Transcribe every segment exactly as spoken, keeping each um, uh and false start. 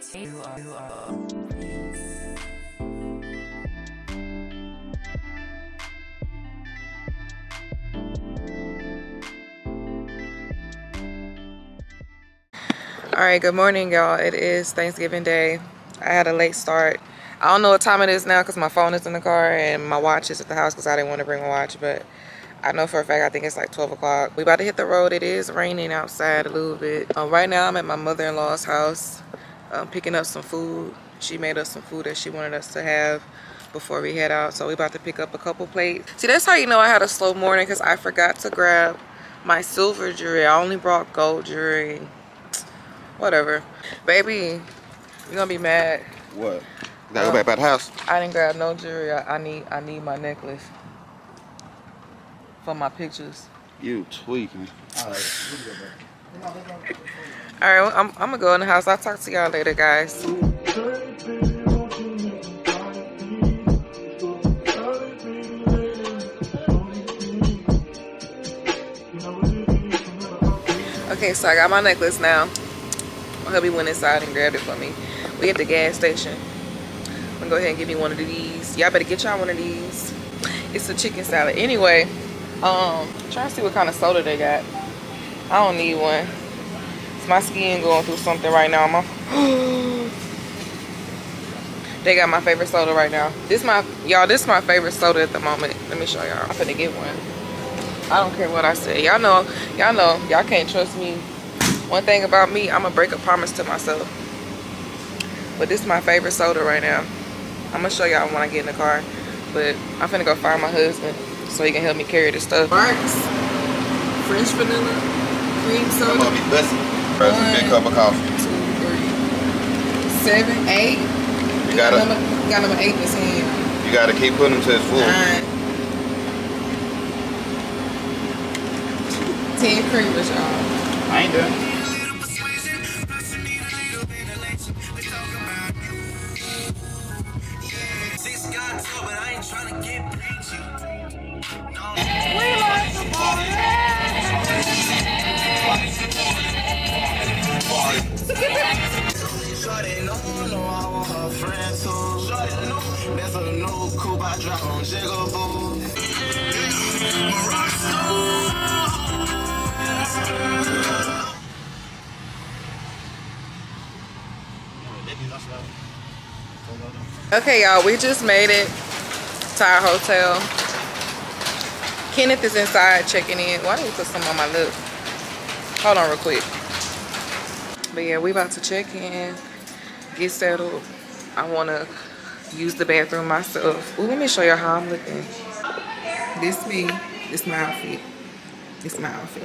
It's you are, you are. All right, good morning, y'all. It is Thanksgiving Day. I had a late start. I don't know what time it is now because my phone is in the car and my watch is at the house because I didn't want to bring my watch, but I know for a fact I think it's like twelve o'clock. We about to hit the road. It is raining outside a little bit. Um, right now I'm at my mother-in-law's house um, picking up some food. She made us some food that she wanted us to have before we head out, so we about to pick up a couple plates. See, that's how you know I had a slow morning because I forgot to grab my silver jewelry. I only brought gold jewelry. Whatever. Baby, you're gonna be mad. What? You gotta um, go back by the house? I didn't grab no jewelry. I, I need I need my necklace for my pictures. You tweaking. Alright, all right, I'm, I'm gonna go in the house. I'll talk to y'all later, guys. Okay, so I got my necklace now. Hubby went inside and grabbed it for me. We at the gas station. I'm gonna go ahead and give me one of these. Y'all better get y'all one of these. It's a chicken salad. Anyway, um, trying to see what kind of soda they got. I don't need one. It's my skin going through something right now. My they got my favorite soda right now. This my y'all. This is my favorite soda at the moment. Let me show y'all. I'm gonna get one. I don't care what I say. Y'all know. Y'all know. Y'all can't trust me. One thing about me, I'm gonna break a promise to myself. But this is my favorite soda right now. I'm gonna show y'all when I get in the car. But I'm finna go find my husband so he can help me carry this stuff. Mark's French Vanilla Cream Soda. I'm gonna be busting. First, one, big cup of coffee. Two, three, seven, eight. You gotta, number, got number eight in his hand. You gotta keep putting them to his full. Nine. Ten creamers, y'all. I ain't done. Okay, y'all, we just made it to our hotel. Kenneth is inside checking in. Why did you put some on my lip? Hold on real quick. But yeah, we about to check in, get settled. I want to use the bathroom myself. Ooh, let me show y'all how I'm looking. This me. This my outfit. This my outfit,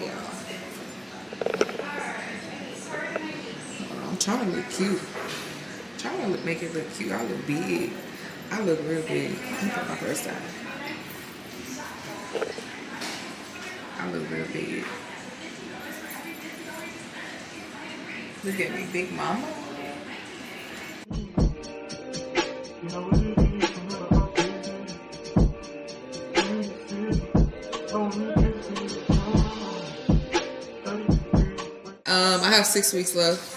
y'all. I'm trying to look cute. I'm trying to look, make it look cute. I look big. I look real big. I got my first time. I look real big. Look at me, big mama. Um, I have six weeks left.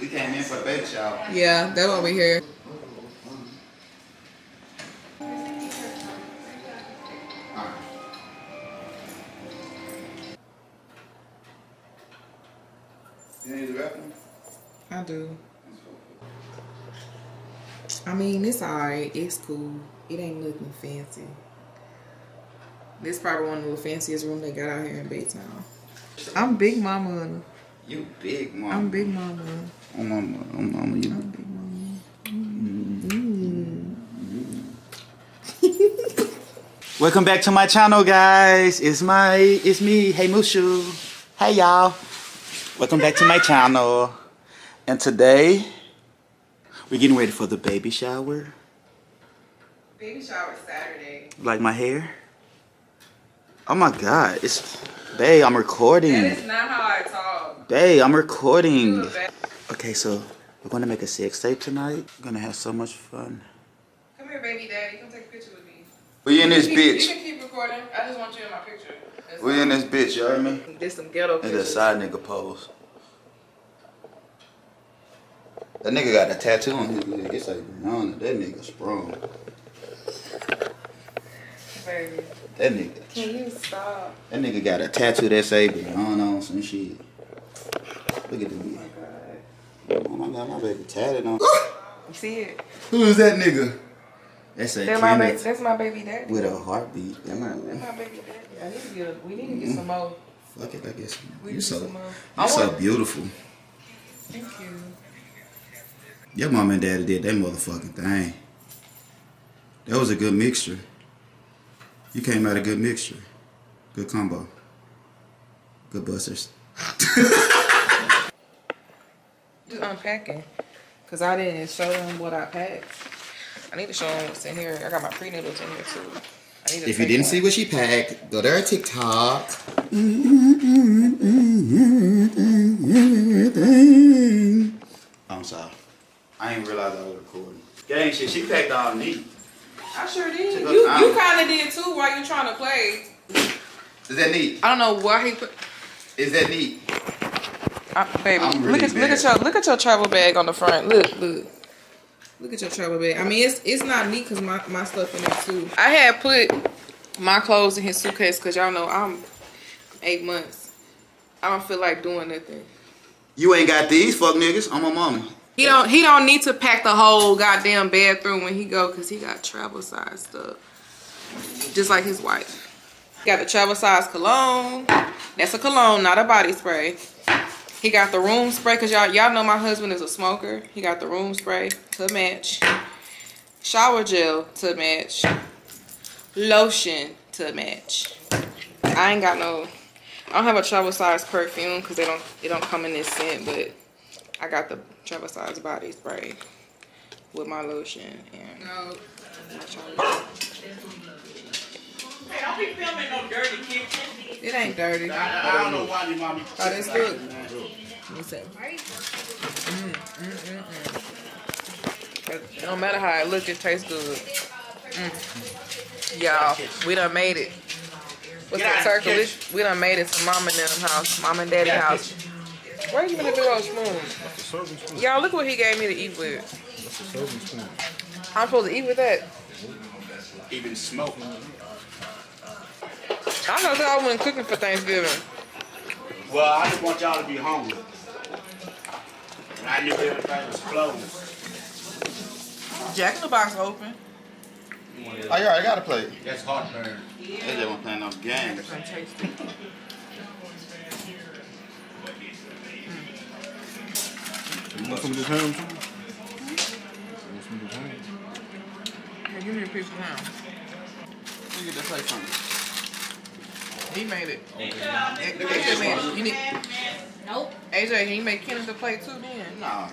We came in for the baby shower. Yeah, that's why we're here. I do. I mean, it's alright. It's cool. It ain't looking fancy. This probably one of the fanciest rooms they got out here in Baytown. I'm big mama. You big mama. I'm big mama. Oh mama, oh mama, you I'm big mama. Mm. Mm. Mm. Welcome back to my channel, guys. It's my, it's me, Hey Mushu. Hey y'all. Welcome back to my channel. And today, we're getting ready for the baby shower. Baby shower Saturday. Like my hair? Oh my God, it's... Babe, I'm recording. That is not how I talk. Babe, I'm recording. Okay, so we're gonna make a sex tape tonight. We're gonna have so much fun. Come here, baby daddy. Come take a picture with me. We in this bitch. You can keep recording. I just want you in my picture. That's we in this bitch, you heard me? There's some ghetto pictures. It's a side nigga pose. That nigga got a tattoo on his leg. It's like banana. That nigga sprung. Baby. That nigga. Can you stop? That nigga got a tattoo that say banana on some shit. Look at the nigga. Oh my god, my baby tatted on. You see it? Who is that nigga? That's a my baby, that's my baby daddy. With a heartbeat. That's my, that's my baby daddy. I need to get a, we need to get mm-hmm. some more. Fuck it, I guess. We you're so, some you're so beautiful. Thank you. Your mom and daddy did that motherfucking thing. That was a good mixture. You came out a good mixture. Good combo. Good busters. Just unpacking. Because I didn't show them what I packed. I need to show them what's in here. I got my prenatals in here too. I need to if you didn't one. see what she packed, go to her TikTok. I'm sorry. I didn't realize I was recording. Gang shit, she packed all neat. I sure did. You, you kind of did too while you're trying to play. Is that neat? I don't know why he put... Is that neat? I, baby, really look, at, look at your look at your travel bag on the front. Look, look, look at your travel bag. I mean, it's it's not neat because my my stuff in there too. I had put my clothes in his suitcase because y'all know I'm eight months. I don't feel like doing nothing. You ain't got these fuck niggas. I'm my mama. He don't he don't need to pack the whole goddamn bathroom when he go because he got travel size stuff, just like his wife. Got the travel size cologne. That's a cologne, not a body spray. He got the room spray, because y'all y'all know my husband is a smoker. He got the room spray to match. Shower gel to match. Lotion to match. I ain't got no, I don't have a travel size perfume because they don't it don't come in this scent, but I got the travel size body spray with my lotion and my shower gel. Hey, don't be filming no dirty kitchen. It ain't dirty. I, I don't know why your mommy. Oh, that's good. What's that? Mm, mm, mm, mm. It don't matter how it looks, it tastes good. Mm. Y'all, we done made it. What's that circle? We done made it to mom and them house, mom and daddy house. Why are you gonna do those spoons? Y'all, look what he gave me to eat with. I'm supposed to eat with that. Even smoke. I know that I wasn't cooking for Thanksgiving. Well, I just want y'all to be hungry. And I knew everything was closed. Jack in the Box open. Yeah. Oh, you already got a plate. That's heartburn. Yeah. They just want playing those games. You want some of this ham? You want some of this ham? Yeah, give me a piece of ham. You get that plate from me. He made it. Okay. A J made it. You need... Nope. A J, he made Kenneth the plate too then? No.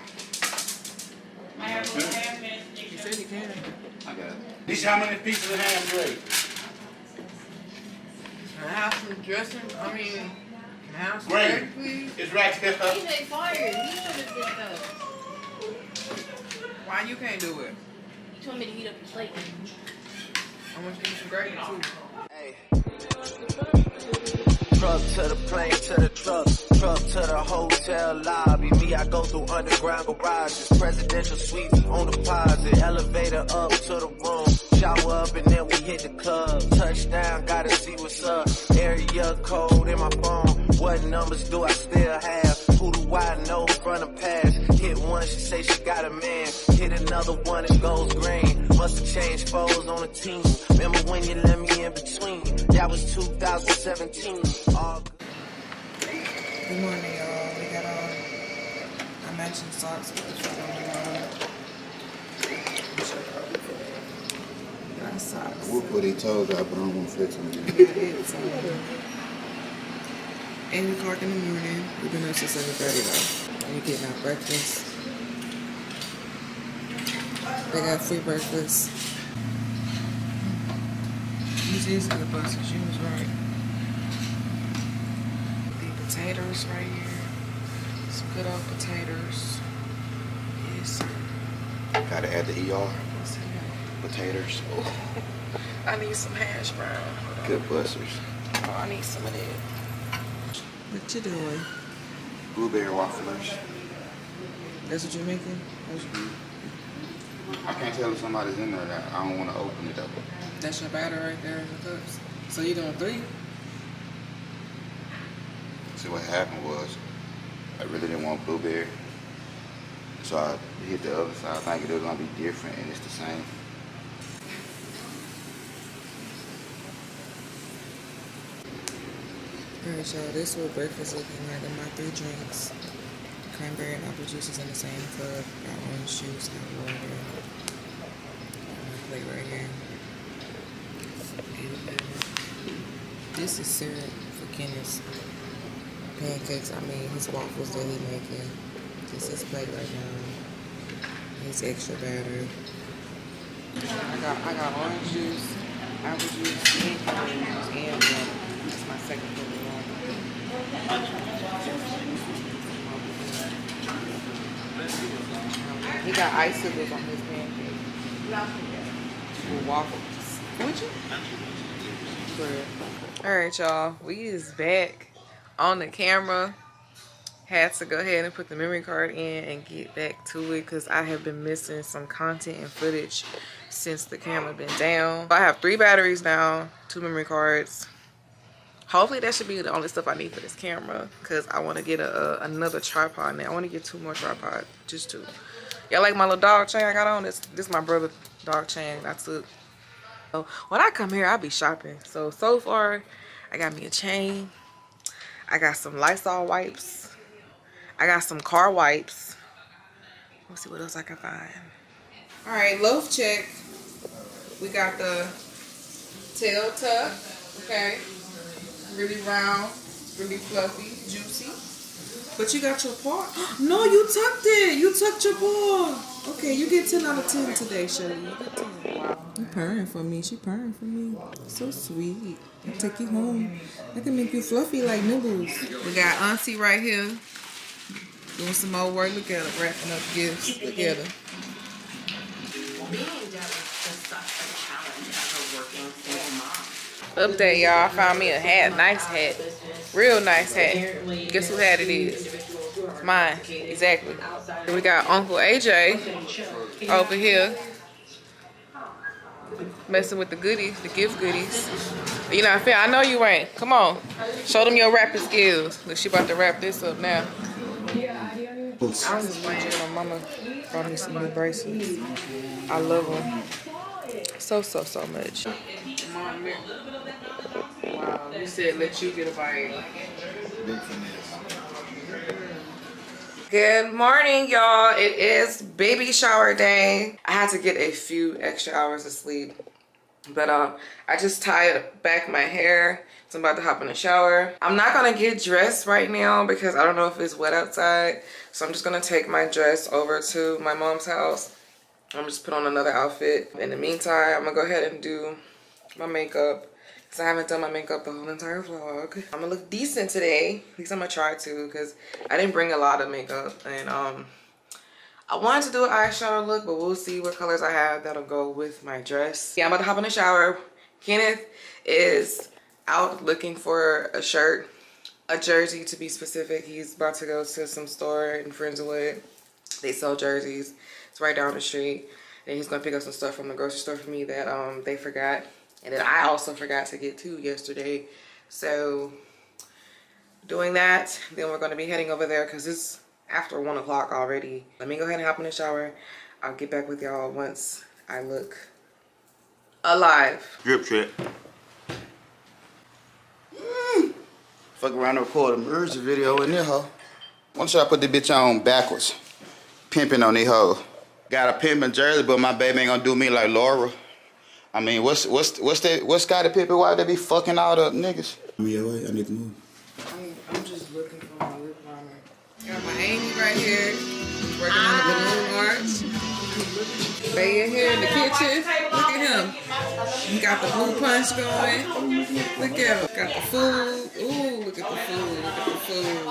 He said he can. I got it. This is how many pieces of ham plate? Can I have some dressing? I mean, can I have some gravy, please? It's right step up. He's expired. He should have did that. Why you can't do it? You told me to heat up the plate. I want you to get some gravy too. Hey. Truck to the plane, to the truck, truck to the hotel lobby. Me, I go through underground garages, presidential suites on deposit, elevator up to the room, shower up and then we hit the club. Touchdown, gotta see what's up. Area code in my phone, what numbers do I still have? Who do I know from the past? Hit one, she say she got a man. Hit another one, it goes green. Must've changed foes on the team. Remember when you let me in between? That was two thousand seventeen. All good morning, y'all. We got on our matching socks with the front on the socks. We'll put these toes out, but I don't want to fit on them. eight o'clock in the morning. We've been up since seven thirty though. We're getting our breakfast. They got free breakfast. This is good buses. She was right. The potatoes right here. Some good old potatoes. Yes. Gotta add the E R. What's in there? Potatoes. Oh, I need some hash brown. Good bussers. Oh, I need some of that. What you doing? Blueberry wafflers. That's what you're making? That's good. I can't tell if somebody's in there or not. I don't want to open it up. That's your batter right there in the cups. So you doing three? See, what happened was, I really didn't want blueberry. So I hit the other side thinking it was going to be different, and it's the same. Alright, y'all, this is what breakfast looking like in my three drinks. Cranberry and apple juice is in the same cup. Got orange juice, got water. Got my plate right here. This is syrup for Kenneth's pancakes. I mean, his waffles that he's making. This is his plate right now. His extra batter. I got I got orange juice, apple juice, and cranberry juice, and water. This is my second cup of water. He got icicles on his pancake. With waffles. Would you? Alright, y'all. We is back on the camera. Had to go ahead and put the memory card in and get back to it because I have been missing some content and footage since the camera been down. I have three batteries now, two memory cards. Hopefully that should be the only stuff I need for this camera because I want to get a, a, another tripod now. I want to get two more tripods, just two. Y'all like my little dog chain I got on? This this is my brother's dog chain I took. So when I come here, I be shopping. So, so far, I got me a chain. I got some Lysol wipes. I got some car wipes. Let's see what else I can find. All right, loaf check. We got the tail tuck, okay? Really round, really fluffy, juicy. But you got your paw. No, you tucked it. You tucked your paw. Okay, you get ten out of ten today, Shirley. You get ten. You purring for me. She purring for me. So sweet. I'll take you home. I can make you fluffy like noodles. We got Auntie right here doing some more work. Look at her wrapping up gifts together. Update, y'all. I found me a hat. Nice hat. Real nice hat. Guess who hat it is? It's mine. Exactly. And we got Uncle A J over here messing with the goodies, the gift goodies. You know, I know you ain't. Come on. Show them your rapping skills. Look, she about to wrap this up now. I was just wondering, my mama brought me some new bracelets. I love them so, so, so much. Wow, you said let you get a bite. Good morning, y'all. It is baby shower day. I had to get a few extra hours of sleep, but um, I just tied back my hair. So I'm about to hop in the shower. I'm not gonna get dressed right now because I don't know if it's wet outside. So I'm just gonna take my dress over to my mom's house. I'm just put on another outfit. In the meantime, I'm gonna go ahead and do my makeup because I haven't done my makeup the whole entire vlog. I'm gonna look decent today. At least I'm gonna try to because I didn't bring a lot of makeup, and um I wanted to do an eyeshadow look, but we'll see what colors I have that'll go with my dress. Yeah, I'm about to hop in the shower. Kenneth is out looking for a shirt, a jersey to be specific. He's about to go to some store in Friendswood. They sell jerseys. It's right down the street. And he's gonna pick up some stuff from the grocery store for me that um they forgot. And then I also forgot to get two yesterday. So doing that, then we're gonna be heading over there because it's after one o'clock already. Let me go ahead and hop in the shower. I'll get back with y'all once I look alive. Drip trip. Mm. Fuck around and record a merge video in there, hoe. Why don't y'all put the bitch on backwards? Pimping on this hoe. Got a pimping jersey, but my baby ain't gonna do me like Laura. I mean, what's what's what's that? What's Scottie Pippen? Why they be fucking all the niggas? I need to move. I'm, I'm just looking for my lip liner. Got my Amy right here, working on the balloon arch. Bay in here in the kitchen. Look at him. him. We got the blue punch going. Look at him. Got the food. Ooh, look at the food. Look at the food.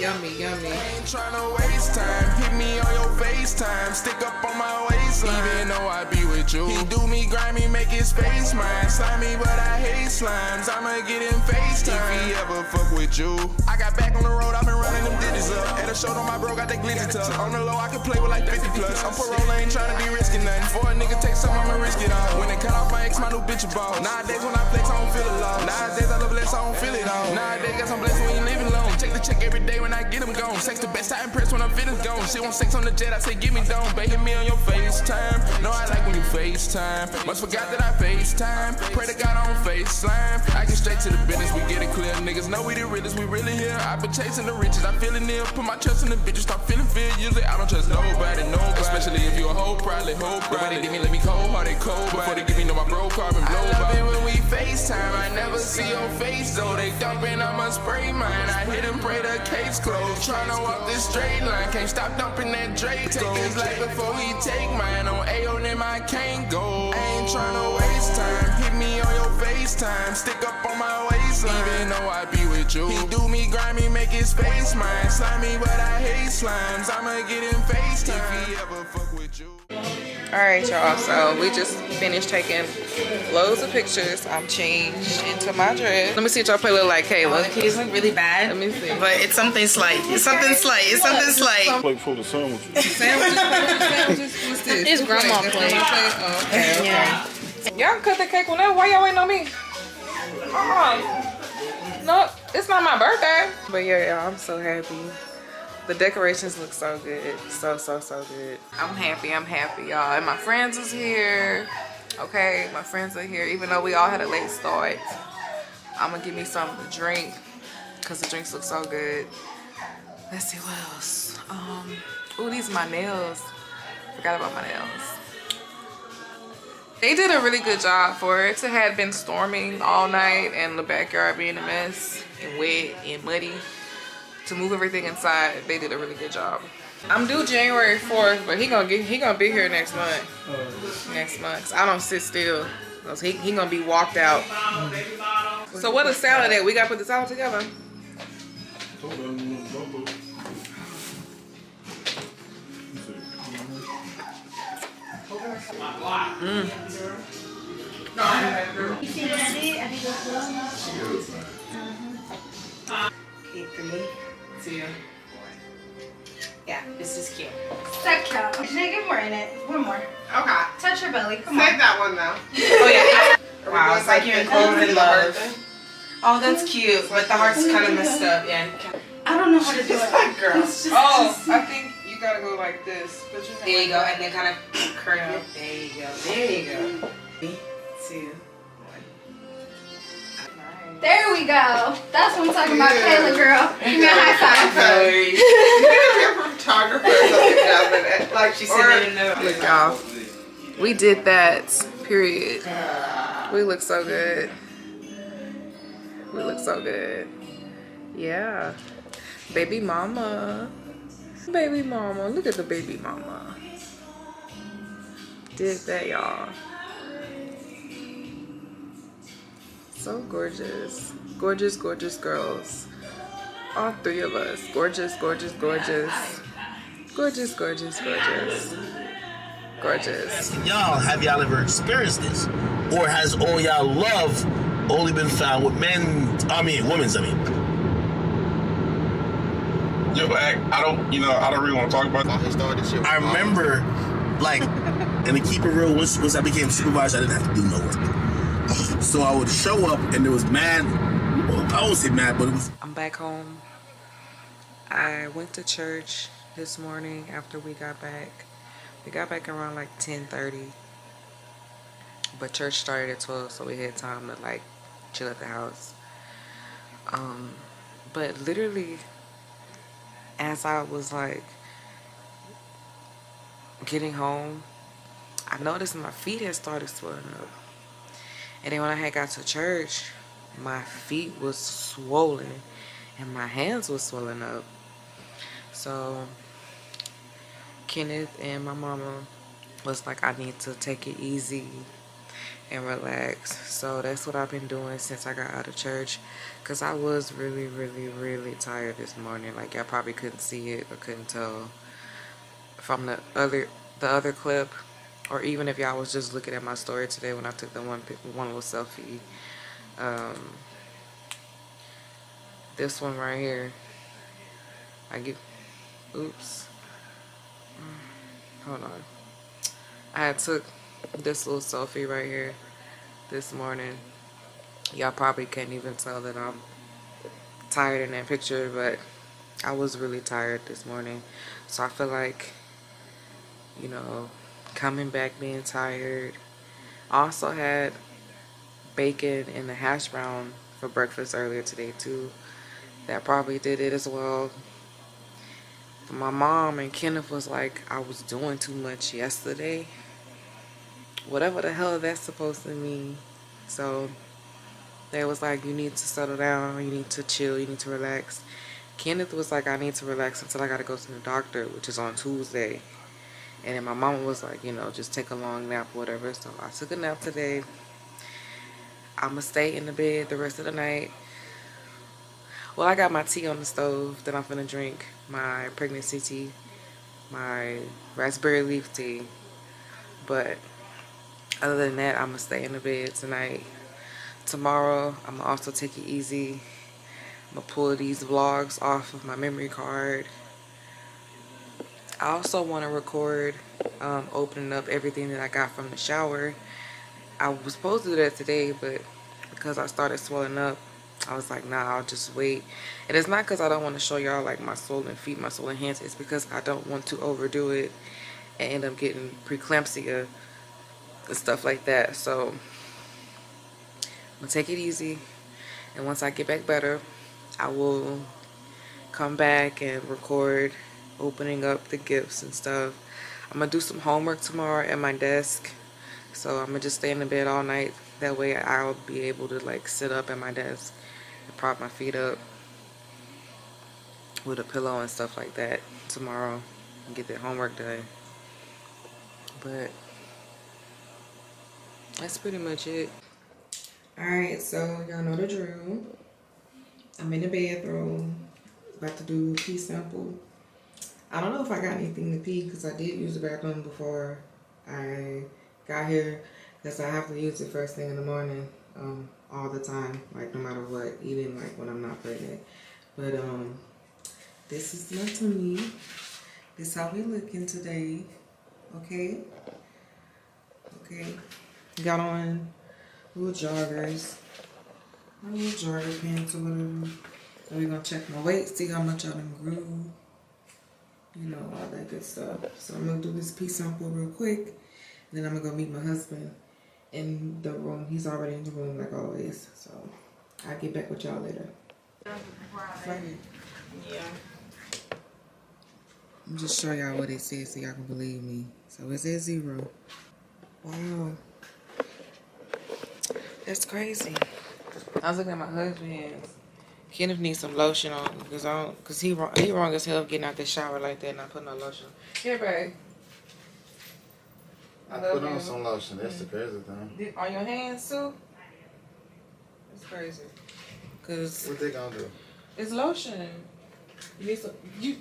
Yummy, yummy. I ain't trying to waste time. Hit me on your FaceTime. Stick up on my waistline. Even though I be with you. He do me grimy, make his face mine. Slimy, but I hate slimes. I'ma get in FaceTime. If he ever fuck with you. I got back on the road. I've been running them digits up. At a show on my bro, got that glitzy tuck. On the low, I can play with like fifty plus. I'm parole, I ain't trying to be risking nothing. For a nigga take something, I'ma risk it all. When they cut off my ex, my new bitch a ball. Nowadays when I flex, I don't feel a loss. Nowadays I love less, I don't feel it all. Nowadays guess I'm blessed when you living alone. Check the check every day when I get them gone. Sex the best, I impress when I'm feeling gone. She want sex on the jet, I say give me down. Baby, hit me on your FaceTime. No, I like when you FaceTime. Must forgot that I FaceTime. Pray to God I don't FaceTime. I get straight to the business, we get it clear. Niggas know we the realest, we really here. I've been chasing the riches, I feel it near. Put my trust in the bitches, start feeling fear. Usually I don't trust nobody, nobody. Especially if you a hoe, probably hoe, probably. They give me, let me cold hearted, cold before they give me no my bro carbon blow. I love it when we FaceTime. I never see your face though. They dumping on my spray mine. I hit and pray the case closed. Tryna walk this straight line. Can't stop dumping that Drake. Take his life before he take mine. On A O name I can't go. I ain't tryna waste time. Hit me on your FaceTime. Stick up on my waistline. Even though I be with you. He do me grimy, make his face mine. Slimy, but I hate slimes. I'ma get in FaceTime. If he ever fuck with you. Alright y'all, so we just finished taking loads of pictures. I'm changed into my dress. Let me see what y'all play look like, Kayla. Oh, the kids look really bad. Let me see. But it's something slight. It's something slight. It's something slight. It's plate full of sandwiches. Sandwiches, sandwiches, what's this? It's grandma plate. plate. Oh, okay, okay. Yeah. Y'all cut the cake whenever. Why y'all waiting on me? Uh-uh. No, it's not my birthday. But yeah, y'all, I'm so happy. The decorations look so good. So, so, so good. I'm happy. I'm happy, y'all. And my friends is here. Okay, my friends are here. Even though we all had a late start, I'm going to give me something to drink because the drinks look so good. Let's see what else. Um, oh, these are my nails. Forgot about my nails. They did a really good job for it. It had been storming all night and the backyard being a mess and wet and muddy. To move everything inside, they did a really good job. I'm due January fourth, but he gonna get he gonna be here next month. Next month, so I don't sit still. So he he gonna be walked out. So what a salad that we gotta put the salad together. Mm. Cake for me. Yeah. yeah, this is cute. So cute. Should I get more in it? One more. Okay. Touch your belly. Come Save on. Save that one though. Oh yeah. Wow, it's like you're enclosed in love. Oh, that's cute, but the heart's kind of messed up. Yeah. I don't know how to do it. Like, girl. Just, oh, just, I think you gotta go like this. Put your there you go, and then kind of curl. Yeah. There you go. There you go. Three, two. There we go. That's what I'm talking about, Kayla girl. Give me a high five. Sorry. You're a photographer. Like, like she said, in the look, y'all. We did that. Period. We look so good. We look so good. Yeah. Baby mama. Baby mama. Look at the baby mama. Did that, y'all. So gorgeous, gorgeous, gorgeous girls. All three of us, gorgeous, gorgeous, gorgeous, gorgeous, gorgeous, gorgeous, gorgeous. Y'all, have y'all ever experienced this, or has all y'all love only been found with men? I mean, women's. I mean, yo, I, I don't, you know, I don't really want to talk about that. I remember, like, and to keep it real, once once I became supervisor, I didn't have to do no work. So I would show up and it was mad. Well, I won't say mad, but it was. I'm back home. I went to church this morning after we got back. We got back around like ten thirty. But church started at twelve, so we had time to like chill at the house. Um, but literally, as I was like getting home, I noticed my feet had started swelling up. And then when I had got to church, my feet was swollen and my hands was swollen up. So Kenneth and my mama was like, I need to take it easy. and relax. So that's what I've been doing since I got out of church, because I was really really really tired this morning. Like, y'all probably couldn't see it or couldn't tell from the other the other clip, or even if y'all was just looking at my story today when I took the one one little selfie. Um, this one right here, I get, oops, hold on, I took this little selfie right here this morning. Y'all probably can't even tell that I'm tired in that picture, but I was really tired this morning. So I feel like, you know, coming back being tired. I also had bacon and the hash brown for breakfast earlier today too. That probably did it as well. But my mom and Kenneth was like, I was doing too much yesterday, whatever the hell that's supposed to mean. So they was like, you need to settle down, you need to chill, you need to relax. Kenneth was like, I need to relax until I gotta go to the doctor, which is on Tuesday. And then my mama was like, you know, just take a long nap, whatever. So I took a nap today. I'm gonna stay in the bed the rest of the night. Well, I got my tea on the stove that I'm finna drink, my pregnancy tea, my raspberry leaf tea. But other than that, I'm gonna stay in the bed tonight. Tomorrow, I'm gonna also take it easy. I'm gonna pull these vlogs off of my memory card. I also want to record um, opening up everything that I got from the shower. I was supposed to do that today, but because I started swelling up, I was like, nah, I'll just wait. And it's not because I don't want to show y'all like my swollen feet, my swollen hands. It's because I don't want to overdo it and end up getting preeclampsia and stuff like that. So I'm gonna take it easy, and once I get back better, I will come back and record opening up the gifts and stuff. I'm gonna do some homework tomorrow at my desk, so I'm gonna just stay in the bed all night. That way I'll be able to like sit up at my desk and prop my feet up with a pillow and stuff like that tomorrow and get that homework done. But that's pretty much it. Alright, so y'all know the drill. I'm in the bathroom, about to do pee sample. I don't know if I got anything to pee because I did use the bathroom before I got here, because I have to use it first thing in the morning, um, all the time, like no matter what, even like when I'm not pregnant. But um, this is my tummy. This is how we looking today, okay? Okay, got on little joggers, my little jogger pants or whatever. So we're gonna check my weight, see how much I done grew. You know, all that good stuff. So I'm going to do this pee sample real quick. Then I'm going to go meet my husband in the room. He's already in the room like always. So I'll get back with y'all later. Right. Yeah. I'm just show y'all what it says so y'all can believe me. So it says zero. Wow. That's crazy. I was looking at my husband's. Kenneth needs some lotion on, because I don't, cause he wrong, he wrong as hell getting out the shower like that and not putting no lotion. Here, babe. I, I put on him. Some lotion. That's mm-hmm. the crazy thing. On your hands too. That's crazy. Cause what they gonna do? It's lotion. You need some. You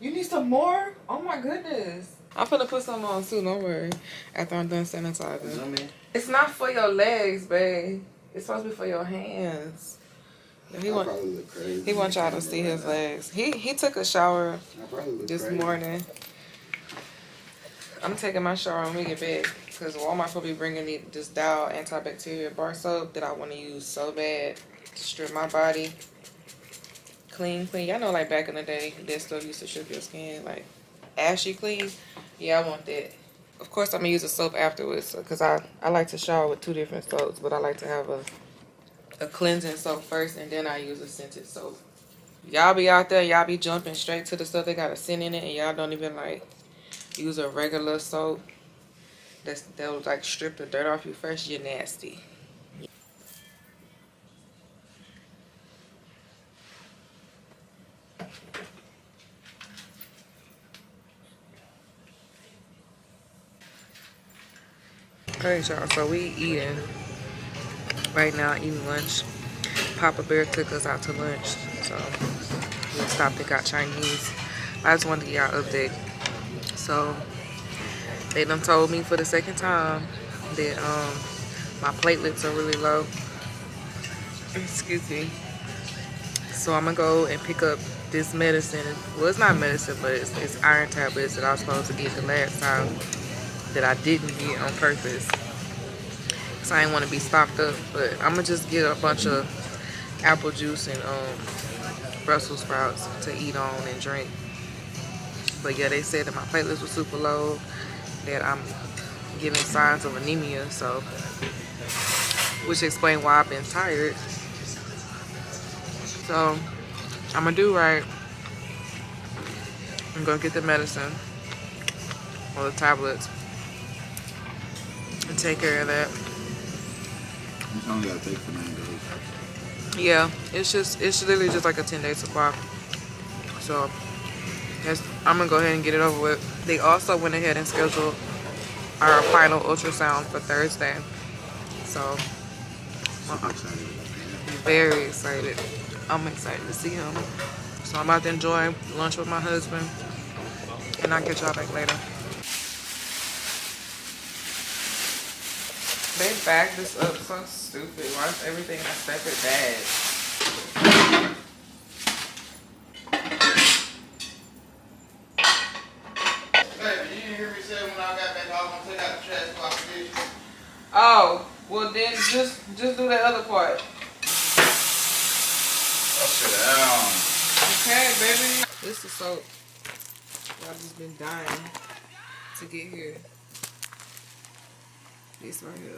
you need some more? Oh my goodness. I'm finna put some on too. Don't worry. After I'm done sanitizing. No, man. It's not for your legs, babe. It's supposed to be for your hands. He want, he want y'all to see his legs. He he took a shower this morning. I'm taking my shower when we get back, because Walmart will be bringing me this Dial antibacterial bar soap that I want to use so bad to strip my body clean, clean. Y'all know, like back in the day, that stuff used to strip your skin like ashy clean. Yeah, I want that. Of course, I'm gonna use the soap afterwards, because I I like to shower with two different soaps, but I like to have a A cleansing soap first, and then I use a scented soap. Y'all be out there, y'all be jumping straight to the stuff that got a scent in it, and y'all don't even like use a regular soap that's that'll like strip the dirt off you first. You're nasty. Alright y'all, so we eating right now, eating lunch. Papa Bear took us out to lunch, so we stopped and got Chinese. I just wanted to get y'all update. So they done told me for the second time that um my platelets are really low. Excuse me. So I'm gonna go and pick up this medicine. Well, it's not medicine, but it's, it's iron tablets that I was supposed to get the last time that I didn't get on purpose, because I didn't want to be stocked up. But I'm gonna just get a bunch of apple juice and um, Brussels sprouts to eat on and drink. But yeah, they said that my platelets were super low, that I'm giving signs of anemia, so which explains why I've been tired. So I'm gonna do right. I'm gonna get the medicine or the tablets and take care of that. You only gotta take for nine days. Yeah, it's just it's literally just like a ten day supply. So that's, I'm gonna go ahead and get it over with. They also went ahead and scheduled our final ultrasound for Thursday. So I'm excited. Very excited. I'm excited to see him. So I'm about to enjoy lunch with my husband, and I'll catch y'all back later. They bagged this up so stupid. Why is everything in a separate bag? Baby, you didn't hear me say when I got back, I was gonna take out the trash box dish. Oh, well then just just do that other part. Down. Okay, baby. This is soap. I've just been dying to get here. This right here.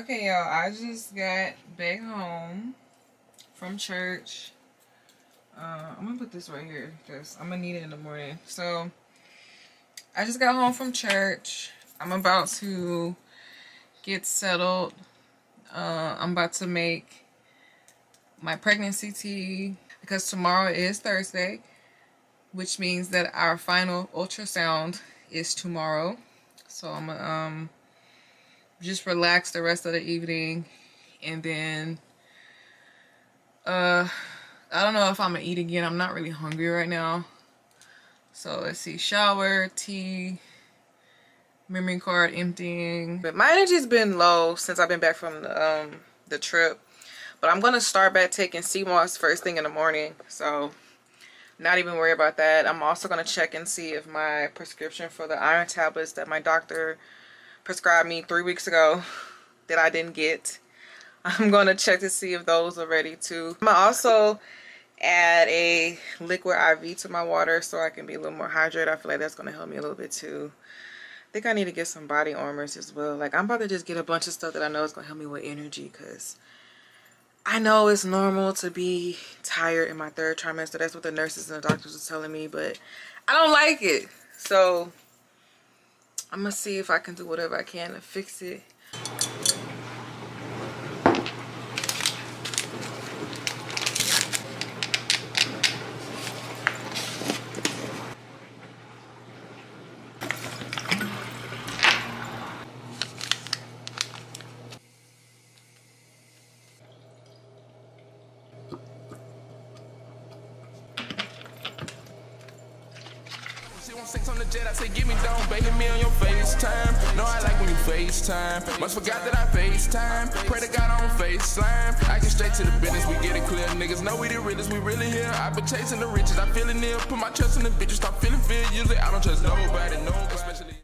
Okay, y'all. I just got back home from church. Uh, I'm gonna put this right here because I'm gonna need it in the morning. So I just got home from church. I'm about to get settled. Uh, I'm about to make my pregnancy tea, because tomorrow is Thursday, which means that our final ultrasound is tomorrow. So I'm gonna um, just relax the rest of the evening, and then uh, I don't know if I'm gonna eat again. I'm not really hungry right now. So let's see, shower, tea, memory card emptying. But my energy's been low since I've been back from the, um, the trip. But I'm going to start by taking sea moss first thing in the morning. So not even worry about that. I'm also going to check and see if my prescription for the iron tablets that my doctor prescribed me three weeks ago that I didn't get, I'm going to check to see if those are ready too. I'm going to also add a liquid I V to my water so I can be a little more hydrated. I feel like that's going to help me a little bit too. I think I need to get some body armors as well. Like, I'm about to just get a bunch of stuff that I know is going to help me with energy, because I know it's normal to be tired in my third trimester. That's what the nurses and the doctors are telling me, but I don't like it. So I'm gonna see if I can do whatever I can to fix it. FaceTime. Must forgot that I FaceTime. Pray to God on FaceTime. I get straight to the business, we get it clear. Niggas know we the realest, we really here. I've been chasing the riches, I feel it near. Put my trust in the bitches, stop feeling fear. Usually I don't trust nobody, no, especially.